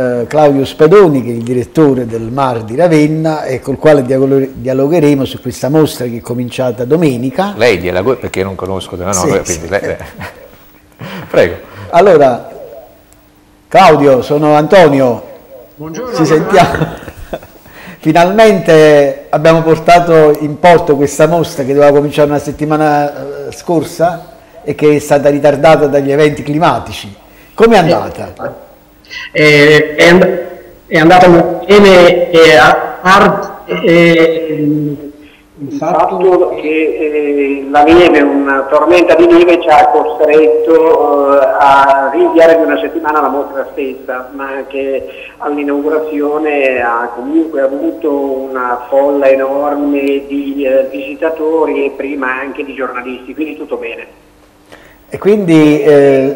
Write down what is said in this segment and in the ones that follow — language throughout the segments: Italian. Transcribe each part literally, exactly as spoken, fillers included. eh, Claudio Spadoni, che è il direttore del Mar di Ravenna e col quale dialogheremo su questa mostra che è cominciata domenica. Lei dialoga perché non conosco della no, no, sì, sì. Lei... Prego. Allora, Claudio, sono Antonio. Buongiorno. Ci sentiamo. Finalmente abbiamo portato in porto questa mostra che doveva cominciare una settimana scorsa e che è stata ritardata dagli eventi climatici. Com'è andata? Eh, è, è andata molto bene, eh, a, eh, il fatto che eh, la neve, una tormenta di neve ci ha costretto eh, a rinviare di una settimana la mostra stessa, ma che all'inaugurazione ha comunque avuto una folla enorme di eh, visitatori e prima anche di giornalisti, quindi tutto bene. E quindi eh,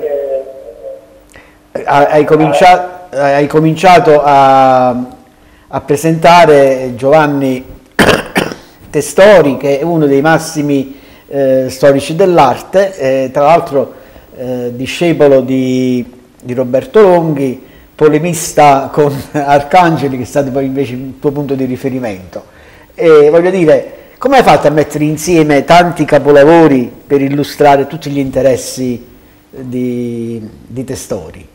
hai, cominciato, hai cominciato a, a presentare Giovanni Testori, che è uno dei massimi eh, storici dell'arte, eh, tra l'altro eh, discepolo di, di Roberto Longhi, polemista con Arcangeli, che è stato poi invece il tuo punto di riferimento. E voglio dire, come hai fatto a mettere insieme tanti capolavori per illustrare tutti gli interessi di, di Testori?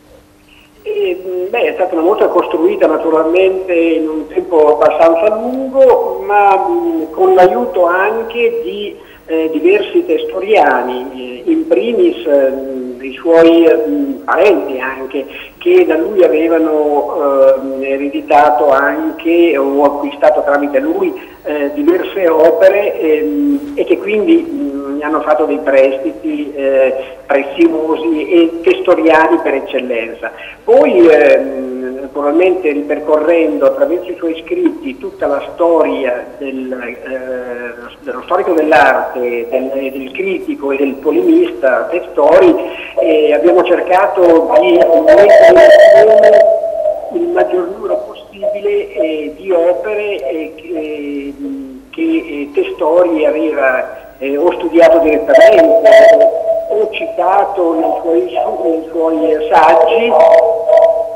Eh, beh, è stata una mostra costruita naturalmente in un tempo abbastanza lungo, ma mh, con l'aiuto anche di eh, diversi testoriani, eh, in primis mh, i suoi mh, parenti anche, che da lui avevano eh, ereditato anche o acquistato tramite lui eh, diverse opere ehm, e che quindi mh, hanno fatto dei prestiti eh, preziosi e testoriani per eccellenza. Poi ehm, naturalmente ripercorrendo attraverso i suoi scritti tutta la storia del, eh, dello storico dell'arte, del, del critico e del polemista Testori, eh, abbiamo cercato di mettere il maggior numero possibile eh, di opere eh, che, che Testori aveva eh, o studiato direttamente o citato nei suoi, nei suoi saggi,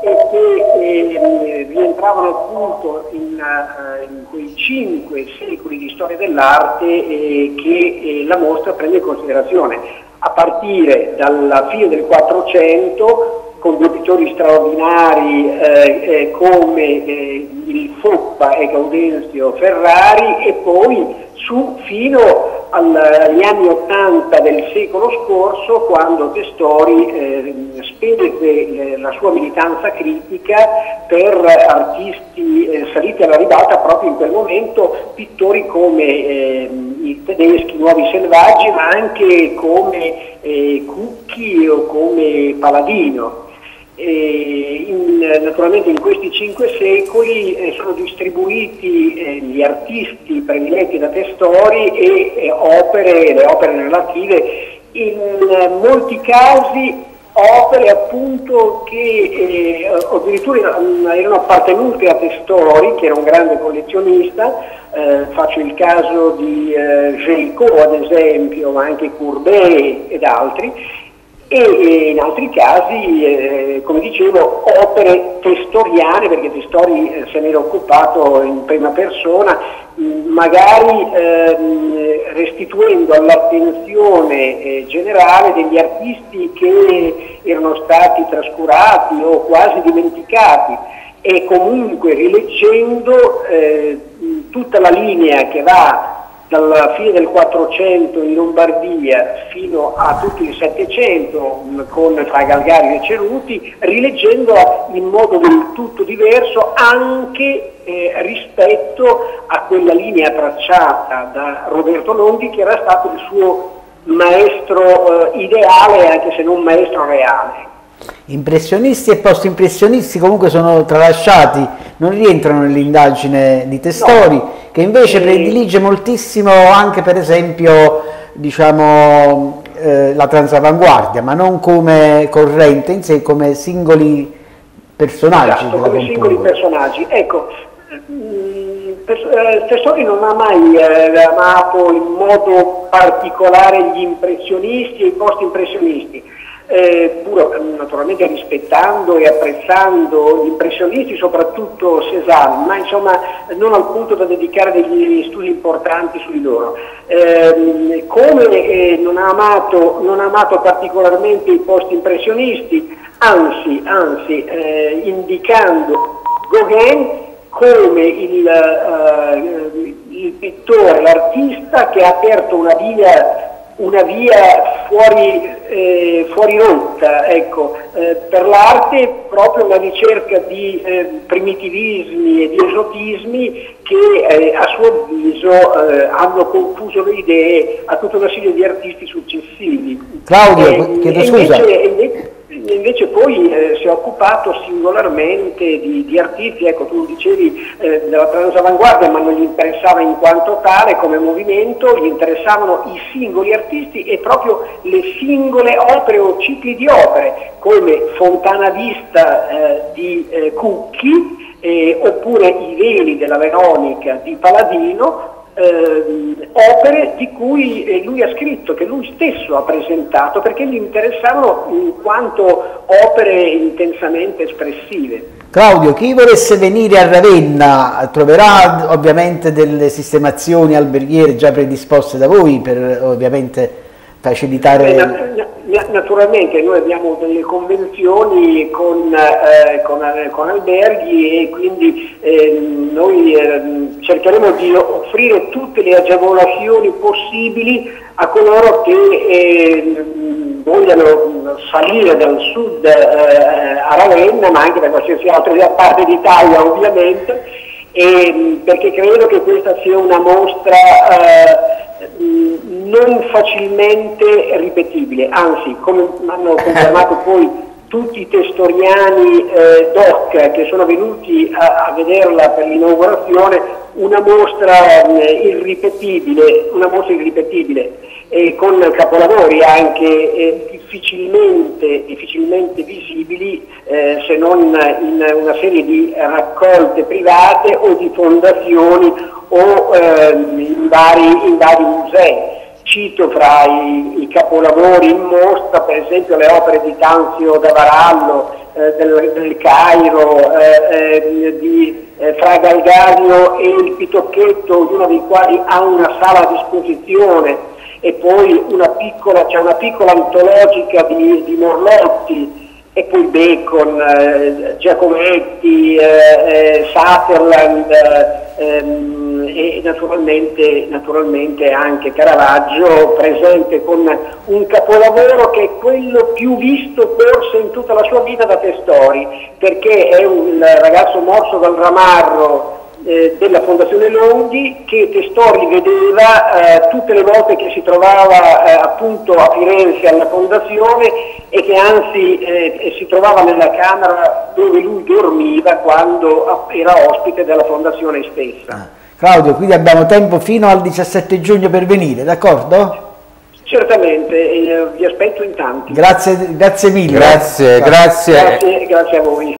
e che eh, rientravano appunto in, uh, in quei cinque secoli di storia dell'arte eh, che eh, la mostra prende in considerazione, a partire dalla fine del Quattrocento con due pittori straordinari eh, eh, come eh, il Foppa e Gaudenzio Ferrari, e poi su fino agli anni Ottanta del secolo scorso, quando Testori eh, spese la sua militanza critica per artisti eh, saliti alla ribalta proprio in quel momento, pittori come eh, i tedeschi nuovi selvaggi, ma anche come eh, Cucchi o come Paladino. E in, naturalmente in questi cinque secoli eh, sono distribuiti eh, gli artisti prediletti da Testori e, e opere, le opere relative, in eh, molti casi opere appunto che eh, addirittura erano appartenute a Testori, che era un grande collezionista. Eh, faccio il caso di eh, Géricault ad esempio, ma anche Courbet ed altri. E in altri casi, eh, come dicevo, opere testoriane, perché Testori eh, se ne era occupato in prima persona, mh, magari ehm, restituendo all'attenzione eh, generale degli artisti che erano stati trascurati o quasi dimenticati, e comunque rileggendo eh, tutta la linea che va dalla fine del Quattrocento in Lombardia fino a tutto il Settecento con Fra Galgario e Ceruti, rileggendola in modo del tutto diverso anche eh, rispetto a quella linea tracciata da Roberto Longhi, che era stato il suo maestro eh, ideale, anche se non maestro reale. Impressionisti e post-impressionisti comunque sono tralasciati, non rientrano nell'indagine di Testori, no, che invece e... predilige moltissimo anche per esempio, diciamo, eh, la transavanguardia, ma non come corrente in sé, come singoli personaggi. Esatto, come singoli personaggi, ecco. Testori non ha mai eh, amato in modo particolare gli impressionisti e i post-impressionisti. eh, pur naturalmente rispettando e apprezzando gli impressionisti, soprattutto Cézanne, ma insomma non al punto da dedicare degli studi importanti su di loro. Eh, come eh, non, ha amato, non ha amato particolarmente i post-impressionisti, anzi, anzi eh, indicando Gauguin come il, uh, il pittore, l'artista che ha aperto una via, una via fuori, eh, fuori rotta, ecco, eh, per l'arte, proprio una ricerca di eh, primitivismi e di esotismi che eh, a suo avviso eh, hanno confuso le idee a tutta una serie di artisti successivi. Claudio, chiedo scusa. Invece, Invece poi eh, si è occupato singolarmente di, di artisti, ecco, tu dicevi eh, della transavanguardia, ma non gli interessava in quanto tale come movimento, gli interessavano i singoli artisti e proprio le singole opere o cicli di opere, come Fontana Vista eh, di eh, Cucchi, eh, oppure I Veli della Veronica di Paladino, Eh, opere di cui lui ha scritto, che lui stesso ha presentato, perché gli interessavano in quanto opere intensamente espressive. Claudio, chi volesse venire a Ravenna troverà ovviamente delle sistemazioni alberghiere già predisposte da voi per ovviamente facilitare... Eh, na na naturalmente noi abbiamo delle convenzioni con, eh, con, con alberghi e quindi eh, noi eh, cercheremo di offrire tutte le agevolazioni possibili a coloro che eh, vogliano salire dal sud eh, a Ravenna, ma anche da qualsiasi altra parte d'Italia ovviamente, e, perché credo che questa sia una mostra... Eh, non facilmente ripetibile, anzi, come hanno confermato poi tutti i testoriani eh, doc che sono venuti a, a vederla per l'inaugurazione, una mostra eh, irripetibile, una mostra irripetibile eh, con capolavori anche eh, difficilmente, difficilmente visibili eh, se non in una serie di raccolte private o di fondazioni o eh, in, vari, in vari musei. Cito fra i, i capolavori in mostra per esempio le opere di Tanzio da Varallo, eh, del, del Cairo, eh, eh, di eh, Fra Galgario e il Pitocchetto, ognuno dei quali ha una sala a disposizione, e poi una piccola, c'è una piccola antologica di, di Morlotti, e poi Bacon, eh, Giacometti, eh, eh, Sutherland eh, ehm, e naturalmente, naturalmente anche Caravaggio, presente con un capolavoro che è quello più visto forse in tutta la sua vita da Testori, perché è un ragazzo morso dal ramarro eh, della Fondazione Longhi che Testori vedeva eh, tutte le volte che si trovava eh, appunto a Firenze alla Fondazione, e che anzi eh, si trovava nella camera dove lui dormiva quando era ospite della Fondazione stessa. Ah, Claudio, quindi abbiamo tempo fino al diciassette giugno per venire, d'accordo? Certamente, eh, vi aspetto in tanti. Grazie, grazie mille. Grazie, grazie. Grazie, grazie a voi.